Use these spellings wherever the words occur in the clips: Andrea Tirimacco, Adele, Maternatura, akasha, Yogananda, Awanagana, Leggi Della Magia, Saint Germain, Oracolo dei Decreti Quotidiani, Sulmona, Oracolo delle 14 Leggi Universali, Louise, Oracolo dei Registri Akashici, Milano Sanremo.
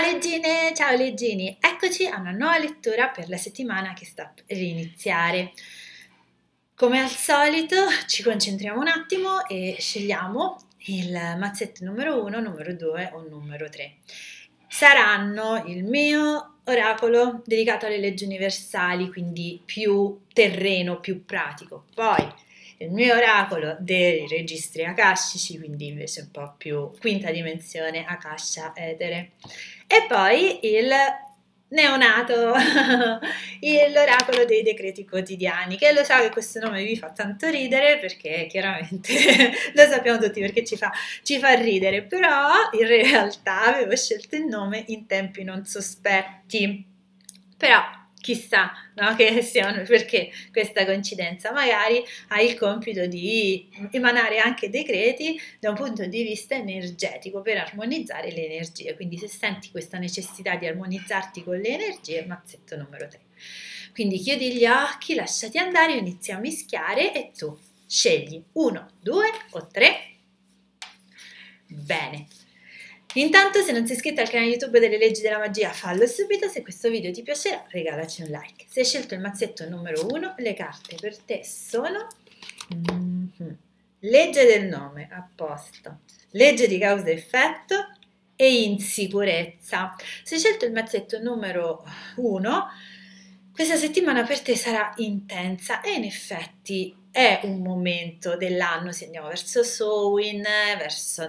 Ciao leggine, ciao leggini, eccoci a una nuova lettura per la settimana che sta per iniziare. Come al solito ci concentriamo un attimo e scegliamo il mazzetto numero 1, numero 2 o numero 3. Saranno il mio oracolo dedicato alle leggi universali, quindi più terreno, più pratico. Poi il mio oracolo dei registri akashici, quindi invece un po' più quinta dimensione, akasha, etere. E poi il neonato, l'oracolo dei decreti quotidiani, che lo so che questo nome vi fa tanto ridere perché chiaramente lo sappiamo tutti perché ci fa ridere, però in realtà avevo scelto il nome in tempi non sospetti, però chissà, no, che siano, perché questa coincidenza, magari hai il compito di emanare anche decreti da un punto di vista energetico per armonizzare le energie, quindi se senti questa necessità di armonizzarti con le energie, mazzetto numero 3. Quindi chiudi gli occhi, lasciati andare, io inizio a mischiare e tu scegli 1, 2 o 3. Bene. Intanto, se non sei iscritto al canale YouTube delle Leggi della Magia, fallo subito. Se questo video ti piacerà, regalaci un like. Se hai scelto il mazzetto numero 1, le carte per te sono Legge del nome, apposta, Legge di causa effetto e insicurezza. Se hai scelto il mazzetto numero 1, questa settimana per te sarà intensa e in effetti è un momento dell'anno, se andiamo verso Sowin, verso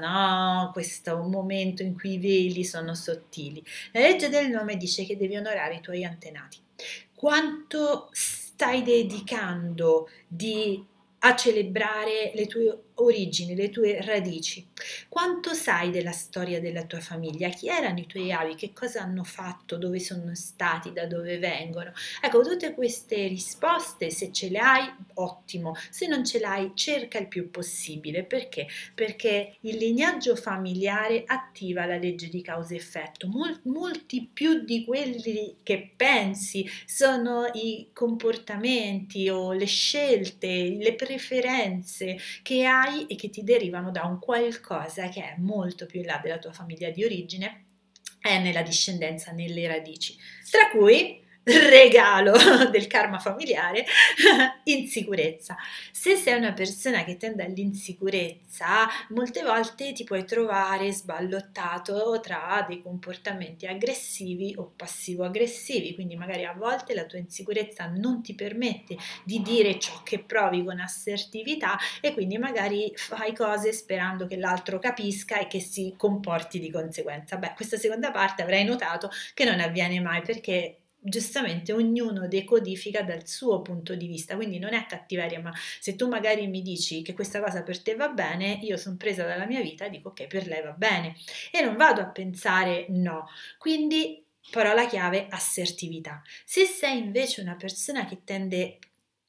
questo è un momento in cui i veli sono sottili. La legge del nome dice che devi onorare i tuoi antenati. Quanto stai dedicando a celebrare le tue origini, le tue radici? Quanto sai della storia della tua famiglia? Chi erano i tuoi avi? Che cosa hanno fatto? Dove sono stati? Da dove vengono? Ecco, tutte queste risposte, se ce le hai, ottimo. Se non ce le hai, cerca il più possibile. Perché? Perché il lignaggio familiare attiva la legge di causa e effetto. Molti più di quelli che pensi sono i comportamenti o le scelte, le preferenze che hai e che ti derivano da un qualcosa che è molto più in là della tua famiglia di origine, è nella discendenza, nelle radici, tra cui regalo del karma familiare, insicurezza. Se sei una persona che tende all'insicurezza, molte volte ti puoi trovare sballottato tra dei comportamenti aggressivi o passivo-aggressivi, quindi magari a volte la tua insicurezza non ti permette di dire ciò che provi con assertività e quindi magari fai cose sperando che l'altro capisca e che si comporti di conseguenza. Beh, questa seconda parte avrai notato che non avviene mai perché giustamente ognuno decodifica dal suo punto di vista, quindi non è cattiveria, ma se tu magari mi dici che questa cosa per te va bene, io sono presa dalla mia vita e dico ok, per lei va bene e non vado a pensare no, quindi parola chiave assertività. Se sei invece una persona che tende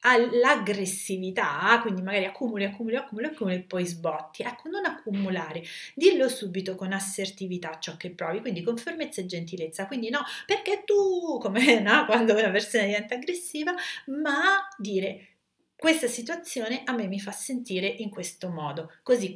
all'aggressività, quindi magari accumuli e poi sbotti, ecco, non accumulare, dillo subito con assertività ciò che provi, quindi con fermezza e gentilezza, quindi no perché tu, come quando una persona diventa aggressiva, ma dire questa situazione a me mi fa sentire in questo modo, così.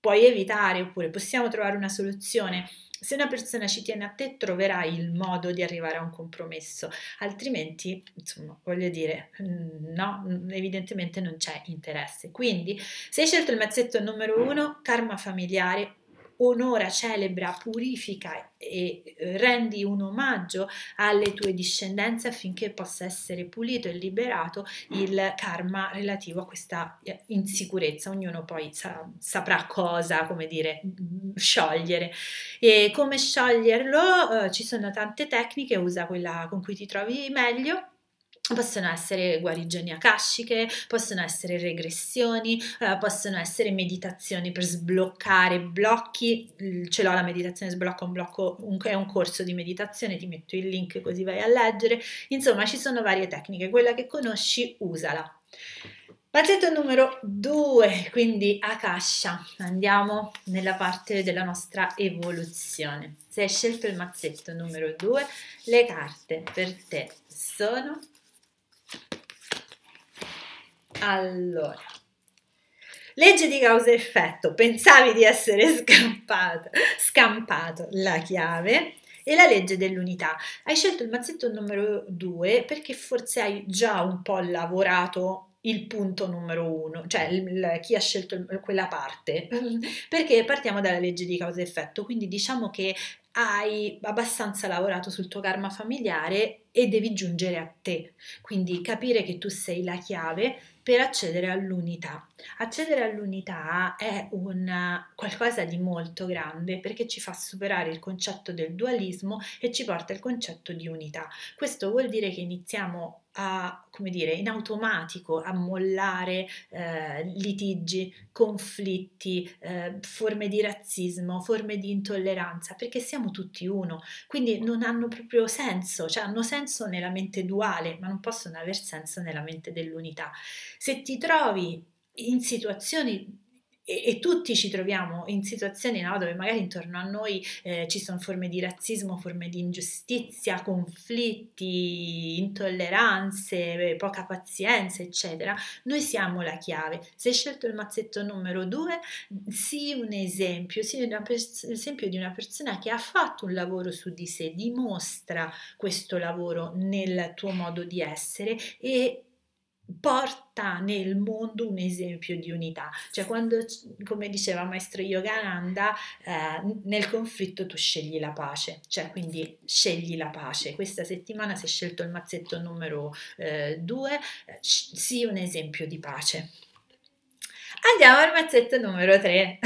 Puoi evitare oppure possiamo trovare una soluzione. Se una persona ci tiene a te, troverai il modo di arrivare a un compromesso, altrimenti, insomma, voglio dire, no, evidentemente non c'è interesse. Quindi, se hai scelto il mazzetto numero 1, karma familiare, onora, celebra, purifica e rendi un omaggio alle tue discendenze affinché possa essere pulito e liberato il karma relativo a questa insicurezza. Ognuno poi saprà cosa, come dire, sciogliere. E come scioglierlo? Ci sono tante tecniche, usa quella con cui ti trovi meglio. Possono essere guarigioni akashiche, possono essere regressioni, possono essere meditazioni per sbloccare blocchi. Ce l'ho la meditazione sblocca un blocco, è un corso di meditazione, ti metto il link così vai a leggere. Insomma, ci sono varie tecniche, quella che conosci usala. Mazzetto numero 2, quindi akasha, andiamo nella parte della nostra evoluzione. Se hai scelto il mazzetto numero 2, le carte per te sono... Allora, Legge di causa e effetto, pensavi di essere scampato, la chiave e la legge dell'unità. Hai scelto il mazzetto numero 2 perché forse hai già un po' lavorato il punto numero 1, cioè chi ha scelto quella parte, perché partiamo dalla legge di causa e effetto, quindi diciamo che hai abbastanza lavorato sul tuo karma familiare e devi giungere a te, quindi capire che tu sei la chiave per accedere all'unità. Accedere all'unità è qualcosa di molto grande perché ci fa superare il concetto del dualismo e ci porta al concetto di unità. Questo vuol dire che iniziamo a, come dire, in automatico a mollare litigi, conflitti, forme di razzismo, forme di intolleranza, perché siamo tutti uno, quindi non hanno proprio senso, cioè hanno senso nella mente duale, ma non possono aver senso nella mente dell'unità. Se ti trovi in situazioni, e tutti ci troviamo in situazioni, no, dove magari intorno a noi ci sono forme di razzismo, forme di ingiustizia, conflitti, intolleranze, poca pazienza, eccetera, noi siamo la chiave. Se hai scelto il mazzetto numero 2, sii un esempio, sii l'esempio di una persona che ha fatto un lavoro su di sé, dimostra questo lavoro nel tuo modo di essere e porta nel mondo un esempio di unità, cioè quando, come diceva maestro Yogananda, nel conflitto tu scegli la pace, cioè quindi scegli la pace. Questa settimana, se hai scelto il mazzetto numero 2, sii un esempio di pace. Andiamo al mazzetto numero 3.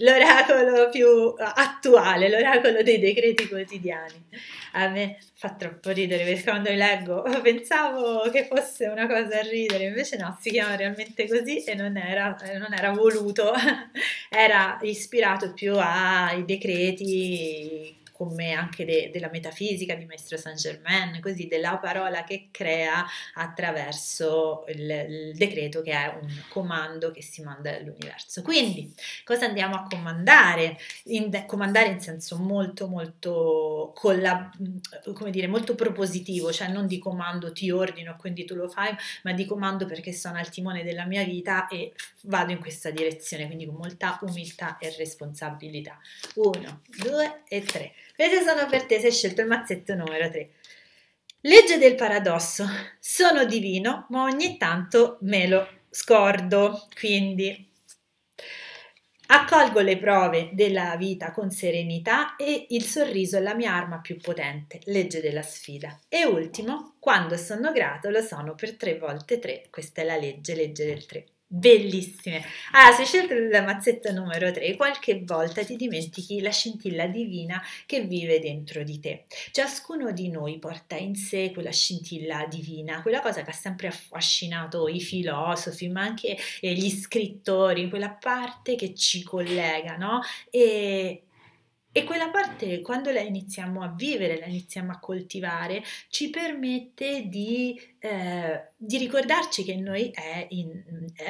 L'oracolo più attuale, l'oracolo dei decreti quotidiani. A me fa troppo ridere perché quando li leggo pensavo che fosse una cosa a ridere, invece no, si chiama realmente così e non era voluto, era ispirato più ai decreti come anche della metafisica di maestro Saint Germain, così, della parola che crea attraverso il decreto, che è un comando che si manda all'universo. Quindi cosa andiamo a comandare? Comandare in senso molto molto, come dire, molto propositivo, cioè non di comando ti ordino quindi tu lo fai, ma di comando perché sono al timone della mia vita e vado in questa direzione, quindi con molta umiltà e responsabilità. 1, 2 e 3. Queste sono per te se hai scelto il mazzetto numero 3. Legge del paradosso. Sono divino, ma ogni tanto me lo scordo. Quindi accolgo le prove della vita con serenità e il sorriso è la mia arma più potente. Legge della sfida. E ultimo, quando sono grato lo sono per 3 volte 3. Questa è la legge del 3. Bellissime. Allora, se hai scelto il mazzetto numero 3, qualche volta ti dimentichi la scintilla divina che vive dentro di te. Ciascuno di noi porta in sé quella scintilla divina, quella cosa che ha sempre affascinato i filosofi, ma anche gli scrittori, quella parte che ci collega, no? E quella parte, quando la iniziamo a vivere, la iniziamo a coltivare, ci permette di ricordarci che in noi è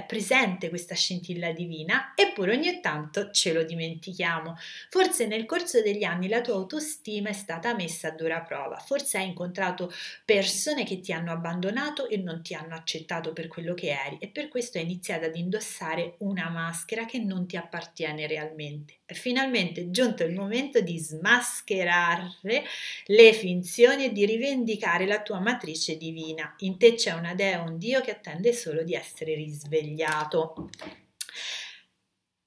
presente questa scintilla divina, eppure ogni tanto ce lo dimentichiamo. Forse nel corso degli anni la tua autostima è stata messa a dura prova, forse hai incontrato persone che ti hanno abbandonato e non ti hanno accettato per quello che eri e per questo hai iniziato ad indossare una maschera che non ti appartiene realmente. Finalmente è giunto il momento di smascherare le finzioni e di rivendicare la tua matrice divina. In te c'è una dea, un dio che attende solo di essere risvegliato.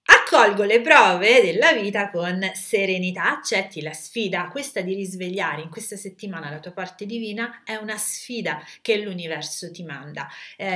Accolgo le prove della vita con serenità, accetti la sfida. Questa di risvegliare in questa settimana la tua parte divina è una sfida che l'universo ti manda.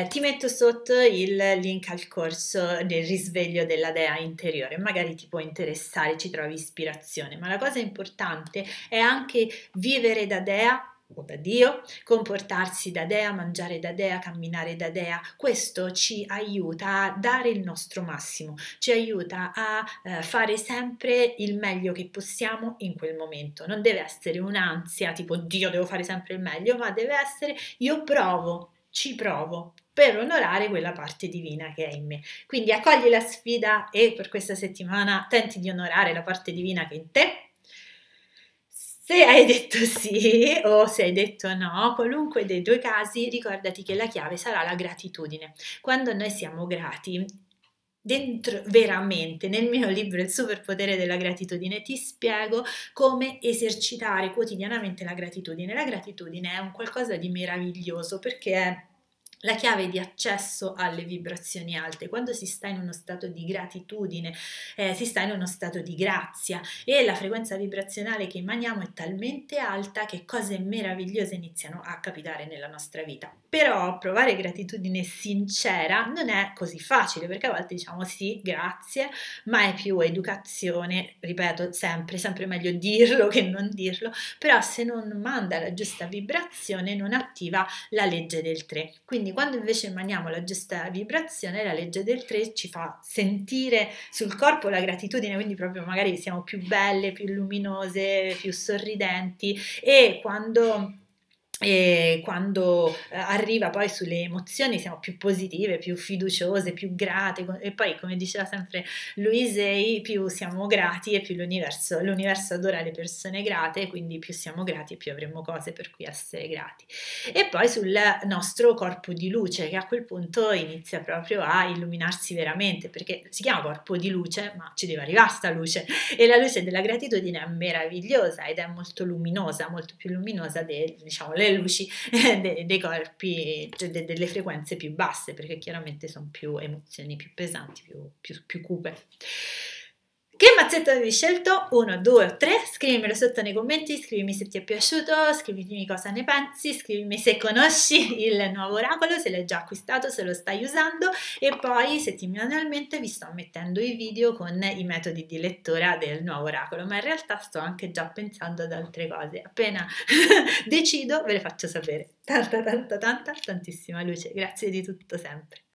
Ti metto sotto il link al corso del risveglio della dea interiore, magari ti può interessare, ci trovi ispirazione, ma la cosa importante è anche vivere da dea o da Dio, comportarsi da dea, mangiare da dea, camminare da dea. Questo ci aiuta a dare il nostro massimo, ci aiuta a fare sempre il meglio che possiamo in quel momento. Non deve essere un'ansia tipo Dio devo fare sempre il meglio, ma deve essere io provo, ci provo per onorare quella parte divina che è in me. Quindi accogli la sfida e per questa settimana tenti di onorare la parte divina che è in te. Se hai detto sì o se hai detto no, qualunque dei due casi, ricordati che la chiave sarà la gratitudine. Quando noi siamo grati, dentro veramente nel mio libro Il superpotere della gratitudine ti spiego come esercitare quotidianamente la gratitudine. La gratitudine è un qualcosa di meraviglioso perché è la chiave di accesso alle vibrazioni alte. Quando si sta in uno stato di gratitudine, si sta in uno stato di grazia e la frequenza vibrazionale che emaniamo è talmente alta che cose meravigliose iniziano a capitare nella nostra vita. Però provare gratitudine sincera non è così facile, perché a volte diciamo sì, grazie, ma è più educazione, ripeto sempre meglio dirlo che non dirlo, però se non manda la giusta vibrazione non attiva la legge del 3. Quindi quando invece emaniamo la giusta vibrazione, la legge del 3 ci fa sentire sul corpo la gratitudine, quindi proprio magari siamo più belle, più luminose, più sorridenti, e quando arriva poi sulle emozioni siamo più positive, più fiduciose, più grate, e poi, come diceva sempre Louise, più siamo grati e più l'universo adora le persone grate, quindi più siamo grati e più avremo cose per cui essere grati. E poi sul nostro corpo di luce, che a quel punto inizia proprio a illuminarsi veramente, perché si chiama corpo di luce ma ci deve arrivare sta luce, e la luce della gratitudine è meravigliosa ed è molto luminosa, molto più luminosa diciamo le luci dei corpi, cioè delle frequenze più basse, perché chiaramente sono più emozioni più pesanti, più cupe. Che mazzetto avevi scelto? 1, 2 o 3? Scrivimelo sotto nei commenti, scrivimi se ti è piaciuto, scrivimi cosa ne pensi, scrivimi se conosci il nuovo oracolo, se l'hai già acquistato, se lo stai usando, e poi settimanalmente vi sto mettendo i video con i metodi di lettura del nuovo oracolo, ma in realtà sto anche già pensando ad altre cose. Appena decido ve le faccio sapere. Tanta, tanta, tanta, tantissima luce. Grazie di tutto sempre.